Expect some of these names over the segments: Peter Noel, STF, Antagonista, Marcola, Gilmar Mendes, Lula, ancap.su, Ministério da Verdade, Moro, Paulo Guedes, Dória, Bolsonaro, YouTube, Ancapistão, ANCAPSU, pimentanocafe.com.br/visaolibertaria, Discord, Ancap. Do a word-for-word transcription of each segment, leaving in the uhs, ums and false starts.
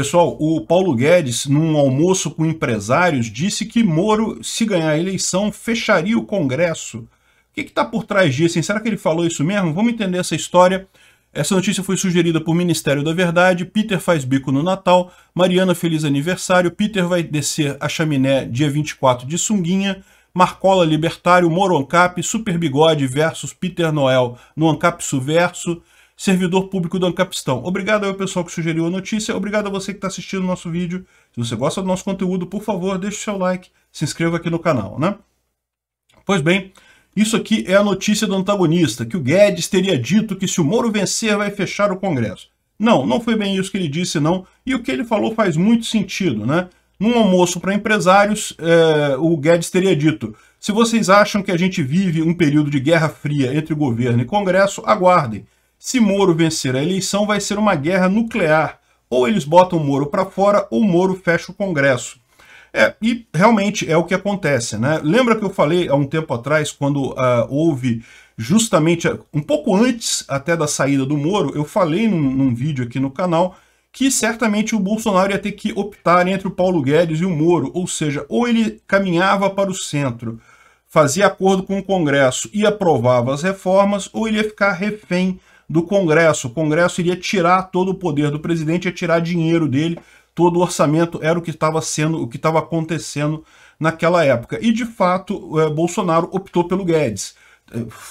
Pessoal, o Paulo Guedes, num almoço com empresários, disse que Moro, se ganhar a eleição, fecharia o Congresso. O que está por trás disso? Hein? Será que ele falou isso mesmo? Vamos entender essa história. Essa notícia foi sugerida por Ministério da Verdade. Peter faz bico no Natal. Mariana, feliz aniversário. Peter vai descer a chaminé dia vinte e quatro de sunguinha. Marcola, libertário. Moro Ancap, Super Bigode versus Peter Noel no Ancap.su verso. Servidor público do Ancapistão. Obrigado ao pessoal que sugeriu a notícia. Obrigado a você que está assistindo o nosso vídeo. Se você gosta do nosso conteúdo, por favor, deixe o seu like. Se inscreva aqui no canal, né? Pois bem, isso aqui é a notícia do Antagonista, que o Guedes teria dito que se o Moro vencer, vai fechar o Congresso. Não, não foi bem isso que ele disse, não. E o que ele falou faz muito sentido, né? Num almoço para empresários, eh, o Guedes teria dito: se vocês acham que a gente vive um período de guerra fria entre governo e Congresso, aguardem. Se Moro vencer a eleição, vai ser uma guerra nuclear. Ou eles botam Moro para fora, ou Moro fecha o Congresso. É, e realmente é o que acontece, né? Lembra que eu falei há um tempo atrás, quando uh, houve justamente, um pouco antes até da saída do Moro, eu falei num, num vídeo aqui no canal que certamente o Bolsonaro ia ter que optar entre o Paulo Guedes e o Moro. Ou seja, ou ele caminhava para o centro, fazia acordo com o Congresso e aprovava as reformas, ou ele ia ficar refém do Congresso. O Congresso iria tirar todo o poder do presidente, ia tirar dinheiro dele, todo o orçamento. Era o que estava sendo, o que estava acontecendo naquela época. E, de fato, eh, Bolsonaro optou pelo Guedes.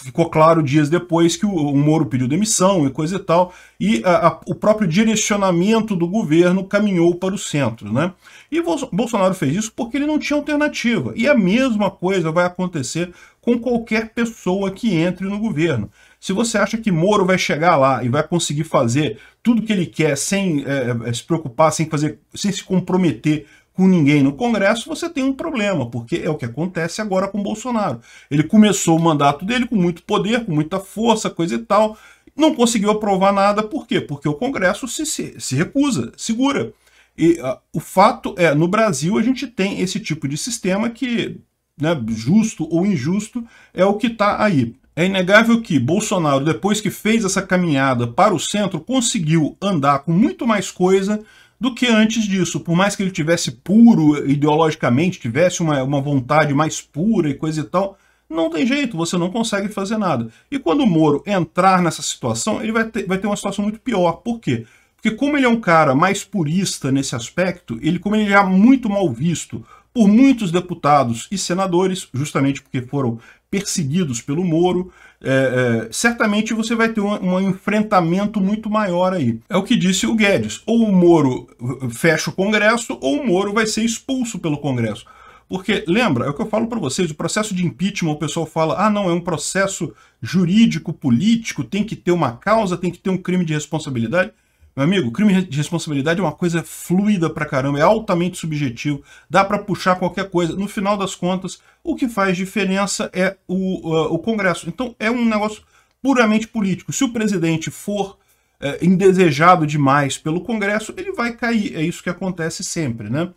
Ficou claro dias depois que o, o Moro pediu demissão e coisa e tal, e a, a, o próprio direcionamento do governo caminhou para o centro, né? E Bolsonaro fez isso porque ele não tinha alternativa. E a mesma coisa vai acontecer com qualquer pessoa que entre no governo. Se você acha que Moro vai chegar lá e vai conseguir fazer tudo que ele quer sem é, se preocupar, sem, fazer, sem se comprometer com ninguém no Congresso, você tem um problema, porque é o que acontece agora com Bolsonaro. Ele começou o mandato dele com muito poder, com muita força, coisa e tal, não conseguiu aprovar nada. Por quê? Porque o Congresso se, se, se recusa, segura. E uh, o fato é, no Brasil a gente tem esse tipo de sistema que, né, justo ou injusto, é o que está aí. É inegável que Bolsonaro, depois que fez essa caminhada para o centro, conseguiu andar com muito mais coisa do que antes disso. Por mais que ele tivesse puro ideologicamente, tivesse uma, uma vontade mais pura e coisa e tal, não tem jeito, você não consegue fazer nada. E quando o Moro entrar nessa situação, ele vai ter, vai ter uma situação muito pior. Por quê? Porque como ele é um cara mais purista nesse aspecto, ele, como ele é muito mal visto por muitos deputados e senadores, justamente porque foram perseguidos pelo Moro, é, é, certamente você vai ter um, um enfrentamento muito maior aí. É o que disse o Guedes: ou o Moro fecha o Congresso, ou o Moro vai ser expulso pelo Congresso. Porque, lembra, é o que eu falo para vocês, o processo de impeachment, o pessoal fala: ah, não, é um processo jurídico, político, tem que ter uma causa, tem que ter um crime de responsabilidade. Meu amigo, crime de responsabilidade é uma coisa fluida pra caramba, é altamente subjetivo, dá pra puxar qualquer coisa. No final das contas, o que faz diferença é o, uh, o Congresso. Então é um negócio puramente político. Se o presidente for uh, indesejado demais pelo Congresso, ele vai cair. É isso que acontece sempre, né?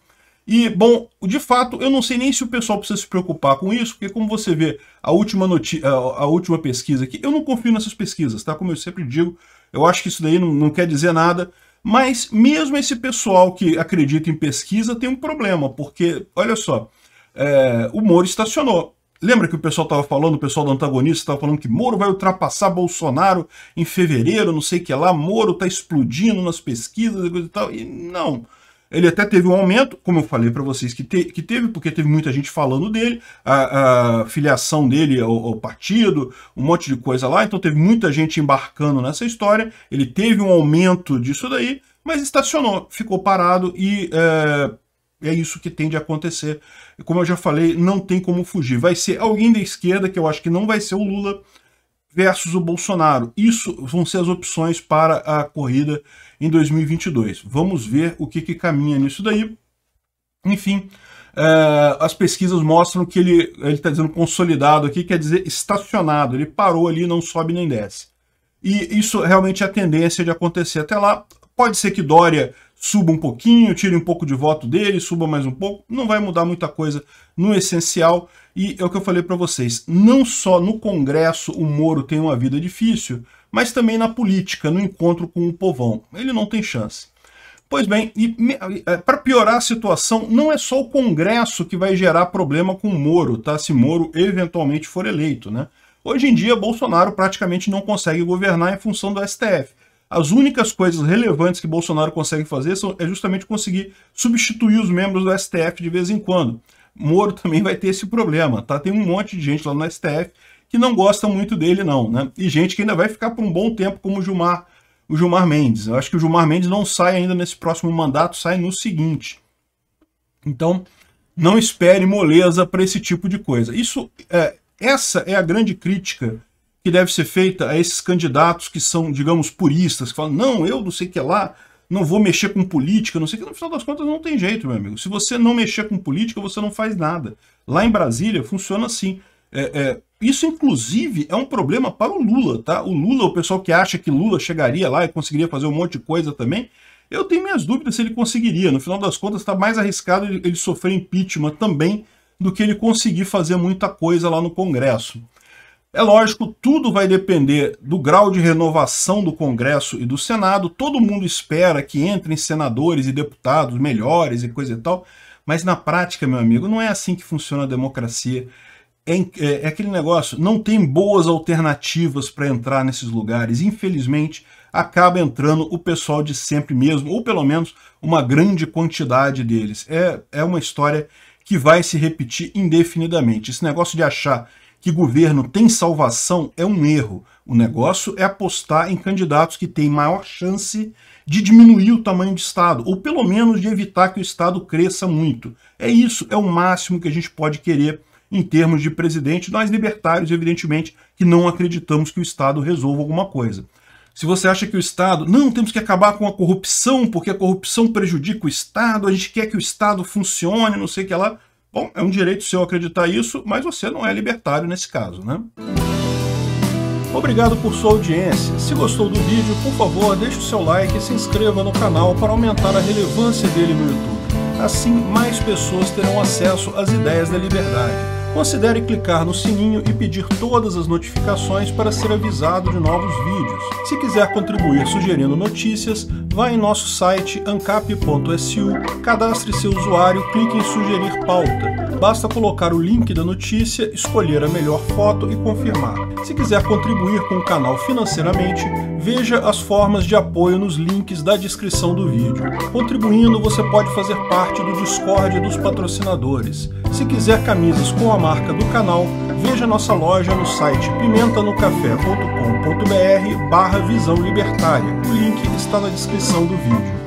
E, bom, de fato, eu não sei nem se o pessoal precisa se preocupar com isso, porque, como você vê, a última, noti- a, a última pesquisa aqui, eu não confio nessas pesquisas, tá? Como eu sempre digo, eu acho que isso daí não, não quer dizer nada, mas mesmo esse pessoal que acredita em pesquisa tem um problema, porque, olha só, é, o Moro estacionou. Lembra que o pessoal estava falando, o pessoal do Antagonista estava falando que Moro vai ultrapassar Bolsonaro em fevereiro, não sei o que lá, Moro está explodindo nas pesquisas e coisa e tal, e não... Ele até teve um aumento, como eu falei para vocês que, te, que teve, porque teve muita gente falando dele, a, a filiação dele ao, ao partido, um monte de coisa lá, então teve muita gente embarcando nessa história, ele teve um aumento disso daí, mas estacionou, ficou parado e é, é isso que tem de acontecer. Como eu já falei, não tem como fugir. Vai ser alguém da esquerda, que eu acho que não vai ser o Lula, versus o Bolsonaro. Isso vão ser as opções para a corrida em dois mil e vinte e dois. Vamos ver o que, que caminha nisso daí. Enfim, uh, as pesquisas mostram que ele está dizendo consolidado aqui, quer dizer estacionado. Ele parou ali, não sobe nem desce. E isso realmente é a tendência de acontecer até lá. Pode ser que Dória suba um pouquinho, tire um pouco de voto dele, suba mais um pouco, não vai mudar muita coisa no essencial. E é o que eu falei para vocês, não só no Congresso o Moro tem uma vida difícil, mas também na política, no encontro com o povão. Ele não tem chance. Pois bem, e para piorar a situação, não é só o Congresso que vai gerar problema com o Moro, tá? Se Moro eventualmente for eleito, né? Hoje em dia, Bolsonaro praticamente não consegue governar em função do S T F. As únicas coisas relevantes que Bolsonaro consegue fazer são, é justamente conseguir substituir os membros do S T F de vez em quando. Moro também vai ter esse problema, tá? Tem um monte de gente lá no S T F que não gosta muito dele, não, né? E gente que ainda vai ficar por um bom tempo, como o Gilmar, o Gilmar Mendes. Eu acho que o Gilmar Mendes não sai ainda nesse próximo mandato, sai no seguinte. Então, não espere moleza para esse tipo de coisa. Isso, é, essa é a grande crítica que deve ser feita a esses candidatos que são, digamos, puristas, que falam, não, eu não sei o que lá, não vou mexer com política, não sei o que. No final das contas, não tem jeito, meu amigo. Se você não mexer com política, você não faz nada. Lá em Brasília, funciona assim. É, é, isso, inclusive, é um problema para o Lula, tá? O Lula, o pessoal que acha que Lula chegaria lá e conseguiria fazer um monte de coisa também, eu tenho minhas dúvidas se ele conseguiria. No final das contas, está mais arriscado ele, ele sofrer impeachment também do que ele conseguir fazer muita coisa lá no Congresso. É lógico, tudo vai depender do grau de renovação do Congresso e do Senado. Todo mundo espera que entrem senadores e deputados melhores e coisa e tal, mas na prática, meu amigo, não é assim que funciona a democracia. É, é, é aquele negócio, não tem boas alternativas para entrar nesses lugares. Infelizmente, acaba entrando o pessoal de sempre mesmo, ou pelo menos uma grande quantidade deles. É, é uma história que vai se repetir indefinidamente. Esse negócio de achar que governo tem salvação é um erro. O negócio é apostar em candidatos que têm maior chance de diminuir o tamanho do Estado, ou pelo menos de evitar que o Estado cresça muito. É isso, é o máximo que a gente pode querer em termos de presidente. Nós libertários, evidentemente, que não acreditamos que o Estado resolva alguma coisa. Se você acha que o Estado, não, temos que acabar com a corrupção, porque a corrupção prejudica o Estado, a gente quer que o Estado funcione, não sei o que lá. Bom, é um direito seu acreditar isso, mas você não é libertário nesse caso, né? Obrigado por sua audiência. Se gostou do vídeo, por favor, deixe o seu like e se inscreva no canal para aumentar a relevância dele no YouTube. Assim, mais pessoas terão acesso às ideias da liberdade. Considere clicar no sininho e pedir todas as notificações para ser avisado de novos vídeos. Se quiser contribuir sugerindo notícias, vá em nosso site ancap ponto s u, cadastre seu usuário, clique em sugerir pauta. Basta colocar o link da notícia, escolher a melhor foto e confirmar. Se quiser contribuir com o canal financeiramente, veja as formas de apoio nos links da descrição do vídeo. Contribuindo, você pode fazer parte do Discord dos patrocinadores. Se quiser camisas com a marca do canal, veja nossa loja no site pimenta no café ponto com ponto br barra visão libertária. O link está na descrição do vídeo.